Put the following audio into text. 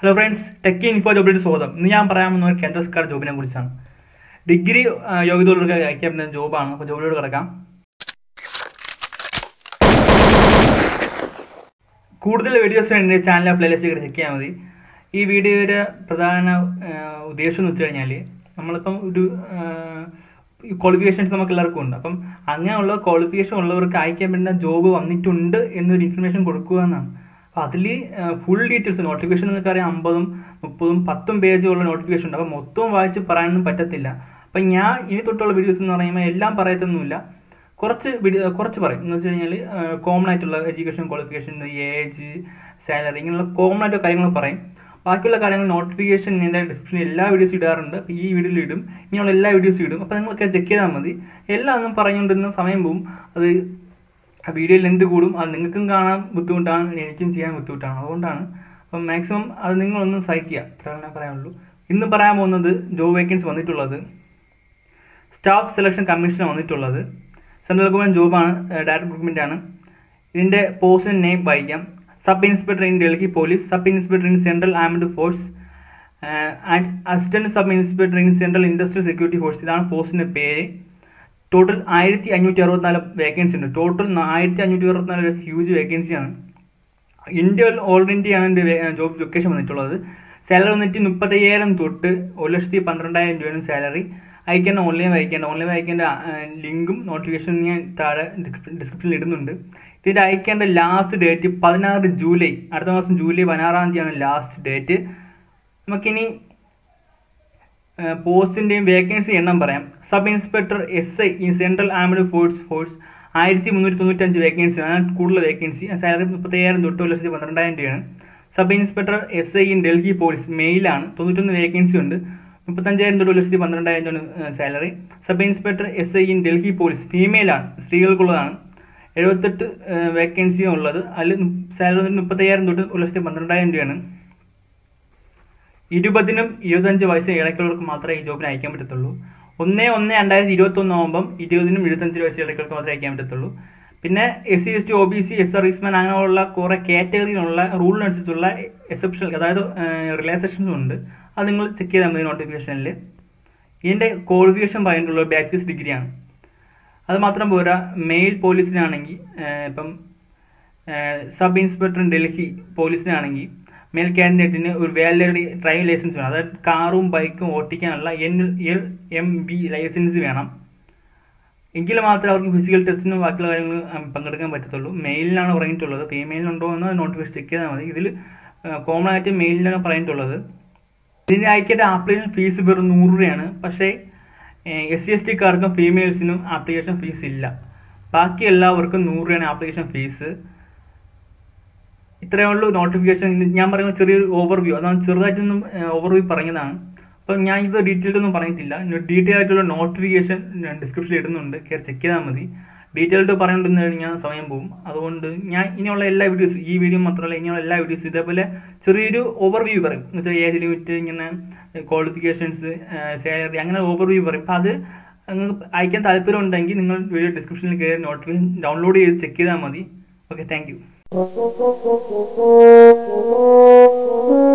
Hello friends, tech info ജോബിലേക്ക് സ്വാഗതം. ഇന്ന് ഞാൻ പറയാൻ പോകുന്ന ഒരു കേന്ദ്ര സർക്കാർ ജോബിനെ കുറിച്ചാണ്. ഡിഗ്രി യോഗ്യതയുള്ളവർക്ക് അയക്കാൻ പറ്റുന്ന ജോബാണ്. അപ്പോൾ ജോബിലോട് കിടക്കാം. കൂടുതൽ വീഡിയോസ് വേണ്ടി ചാനൽ പ്ലേലിസ്റ്റ് ചെക്ക് ചെയ്യാൻ മതി. ഈ വീഡിയോയുടെ പ്രധാന ഉദ്ദേശം എന്ന് വെച്ച് കഴിഞ്ഞാൽ നമ്മളിപ്പം ഒരു ക്വാളിഫിക്കേഷൻസ് നമുക്ക് എല്ലാവർക്കും ഉണ്ട്. അപ്പം അങ്ങനെയുള്ള ക്വാളിഫിക്കേഷൻ ഉള്ളവർക്ക് അയക്കാൻ പറ്റുന്ന ജോബ് വന്നിട്ടുണ്ട് എന്നൊരു ഇൻഫർമേഷൻ കൊടുക്കുക എന്നാണ്. അതിൽ ഫുൾ ഡീറ്റെയിൽസ് നോട്ടിഫിക്കേഷൻ എന്നൊക്കെ അറിയാം, 50, 30, 10 പേജുള്ള നോട്ടിഫിക്കേഷൻ ഉണ്ട്. അപ്പോൾ മൊത്തം വായിച്ച് പറയാനൊന്നും പറ്റത്തില്ല. അപ്പം ഞാൻ ഇനി തൊട്ടുള്ള വീഡിയോസ് എന്ന് പറയുമ്പോൾ എല്ലാം പറയത്തൊന്നുമില്ല, കുറച്ച് പറയും. എന്ന് വെച്ച് കഴിഞ്ഞാൽ കോമൺ ആയിട്ടുള്ള എഡ്യൂക്കേഷൻ, ക്വാളിഫിക്കേഷൻ, ഏജ്, സാലറി, ഇങ്ങനെയുള്ള കോമൺ ആയിട്ടുള്ള കാര്യങ്ങൾ പറയും. ബാക്കിയുള്ള കാര്യങ്ങൾ നോട്ടിഫിക്കേഷൻ എൻ്റെ ഡിസ്ക്രിപ്ഷനിൽ എല്ലാ വീഡിയോസ് ഇടാറുണ്ട്, ഈ വീഡിയോയിൽ ഇടും, ഇങ്ങനെയുള്ള എല്ലാ വീഡിയോസും ഇടും. അപ്പോൾ നിങ്ങൾക്ക് ചെക്ക് ചെയ്താൽ മതി. എല്ലാം ഒന്നും പറഞ്ഞുകൊണ്ടിരുന്ന സമയം പോവും, അത് വീഡിയോയിൽ എന്ത് കൂടും. അത് നിങ്ങൾക്കും കാണാൻ ബുദ്ധിമുട്ടാണ്, എനിക്കും ചെയ്യാൻ ബുദ്ധിമുട്ടാണ്. അതുകൊണ്ടാണ് അപ്പം മാക്സിമം അത് നിങ്ങളൊന്നും സഹിക്കുക, അത്രേ പറയാനുള്ളൂ. ഇന്ന് പറയാൻ പോകുന്നത് ജോബ് വേക്കൻസി വന്നിട്ടുള്ളത് സ്റ്റാഫ് സെലക്ഷൻ കമ്മീഷൻ വന്നിട്ടുള്ളത് സെൻട്രൽ ഗവൺമെൻറ് ജോബാണ്, ഡയറക്റ്റ് റിക്രൂട്ട്മെൻ്റ് ആണ്. ഇതിൻ്റെ പോസ്റ്റിൻ്റെ നെയിം വായിക്കാം. Sub inspector in Delhi police, sub inspector in central armed force and assistant sub inspector in central industrial security force. ഇതാണ് പോസ്റ്റിൻ്റെ പേര്. ടോട്ടൽ 1564 വേക്കൻസി ഉണ്ട്. ടോട്ടൽ 1564 ഹ്യൂജ് വേക്കൻസിയാണ്. ഇന്ത്യ ഓൾ ഇന്ത്യയാണ് എൻ്റെ ജോബ് ലൊക്കേഷൻ വന്നിട്ടുള്ളത്. സാലറി വന്നിട്ട് 35,000 തൊട്ട് 1,12,000 രൂപയാണ് സാലറി. അയക്കേണ്ട ഓൺലൈൻ അയക്കേണ്ട ലിങ്കും നോട്ടിഫിക്കേഷനും ഞാൻ താഴെ ഡിസ്ക്രിപ്ഷനിൽ ഇടുന്നുണ്ട്. ഇതിൻ്റെ അയക്കേണ്ട ലാസ്റ്റ് ഡേറ്റ് 16 ജൂലൈ, അടുത്ത മാസം ജൂലൈ 16 തീയതിയാണ് ലാസ്റ്റ് ഡേറ്റ്. നമുക്കിനി പോസ്റ്റിൻ്റെയും വേക്കൻസി എണ്ണം പറയാം. Sub inspector SI in central armed force 1395 vacancy ആണ്, കൂടുതൽ വേക്കൻസി. സാലറി 35,000 തൊട്ട് 1,12,000 രൂപയാണ്. Sub inspector SI in Delhi police മെയിലാണ്, 91 വേക്കൻസി ഉണ്ട്, 35,000 തൊട്ട് 1,12,000 രൂപയാണ് salary. Sub inspector SI in Delhi police ഫീമെയിലാണ്, സ്ത്രീകൾക്കുള്ളതാണ്, 78 വേക്കൻസിയും ഉള്ളത്. അതിൽ സാലറി 35,000 തൊട്ട് 1,12,000 രൂപയാണ്. 20-25 വയസ്സ് ഇടയ്ക്കുള്ളവർക്ക് മാത്രമേ ഈ ജോബിന് അയക്കാൻ പറ്റത്തുള്ളൂ. 1/1/2021 ആകുമ്പം 20-25 വയസ്സ് ഇടയ്ക്കുള്ളവർക്ക് മാത്രമേ അയക്കാൻ പറ്റത്തുള്ളൂ. പിന്നെ SC, ST, OBC, SR, അങ്ങനെയുള്ള കുറേ കാറ്റഗറിയിലുള്ള റൂളിനനുസരിച്ചുള്ള എക്സെപ്ഷൻ, അതായത് റിലാക്സേഷൻസും ഉണ്ട്. അത് നിങ്ങൾ ചെക്ക് ചെയ്താൽ മതി നോട്ടിഫിക്കേഷനിൽ. ഇതിൻ്റെ ക്വാളിഫിക്കേഷൻ പറഞ്ഞിട്ടുള്ള ബാച്ചിലേഴ്സ് ഡിഗ്രിയാണ്. അത് മാത്രം പോരാ, മെയിൽ പോലീസിനാണെങ്കിൽ ഇപ്പം സബ് ഇൻസ്പെക്ടർ ഡൽഹി പോലീസിനാണെങ്കിൽ മെയിൽ കാൻഡിഡേറ്റിന് ഒരു വാലിഡ് ഡ്രൈവിംഗ് ലൈസൻസ് വേണം. അതായത് കാറും ബൈക്കും ഓട്ടിക്കാനുള്ള NLMB ലൈസൻസ് വേണം എങ്കിൽ മാത്രമേ അവർക്ക് ഫിസിക്കൽ ടെസ്റ്റിനും ബാക്കിയുള്ള കാര്യങ്ങൾ പങ്കെടുക്കാൻ പറ്റത്തുള്ളൂ. മെയിലിനാണ് പറഞ്ഞിട്ടുള്ളത്. ഫീമെയിലുണ്ടോ എന്ന് നോട്ടിഫിക്കേഷൻ ചെക്ക് ചെയ്താൽ മതി. ഇതിൽ കോമൺ ആയിട്ട് മെയിലിനാണ് പറഞ്ഞിട്ടുള്ളത്. ഇതിൻ്റെ അയക്കേണ്ട ആപ്ലിക്കേഷൻ ഫീസ് വെറും 100 രൂപയാണ്. പക്ഷേ SC, ST ഫീമെയിൽസിനും ആപ്ലിക്കേഷൻ ഫീസ് ഇല്ല. ബാക്കി എല്ലാവർക്കും 100 രൂപയാണ് ആപ്ലിക്കേഷൻ ഫീസ്. ഇത്രയേ ഉള്ളൂ നോട്ടിഫിക്കേഷൻ. ഞാൻ പറയുന്ന ചെറിയൊരു ഓവർവ്യൂ, അതാണ് ചെറുതായിട്ടൊന്നും ഓവർവ്യൂ പറഞ്ഞതാണ്. അപ്പം ഞാൻ ഇത് ഡീറ്റെയിൽഡൊന്നും പറഞ്ഞിട്ടില്ല. ഡീറ്റെയിൽ ആയിട്ടുള്ള നോട്ടിഫിക്കേഷൻ ഡിസ്ക്രിപ്ഷനിൽ ഇടുന്നുണ്ട്, കയറി ചെക്ക് ചെയ്താൽ മതി. ഡീറ്റെയിൽഡ് പറഞ്ഞുകൊണ്ടിരുന്നു കഴിഞ്ഞാൽ സമയം പോകും. അതുകൊണ്ട് ഞാൻ ഇനിയുള്ള എല്ലാ വീഡിയോസ്, ഈ വീഡിയോ മാത്രമല്ല ഇനിയുള്ള എല്ലാ വീഡിയോസ് ഇതേപോലെ ചെറിയൊരു ഓവർവ്യൂ പറയും. എന്ന് വെച്ചാൽ ഏജ് ലിമിറ്റ്, ഇങ്ങനെ ക്വാളിഫിക്കേഷൻസ്, സാലറി, അങ്ങനെ ഓവർവ്യൂ പറയും. അപ്പം അത് നിങ്ങൾക്ക് അയക്കാൻ താല്പര്യം ഉണ്ടെങ്കിൽ നിങ്ങൾ വീഡിയോ ഡിസ്ക്രിപ്ഷനിൽ കയറി നോട്ടിഫിക്കേഷൻ ഡൗൺലോഡ് ചെയ്ത് ചെക്ക് ചെയ്താൽ മതി. Okay, thank you.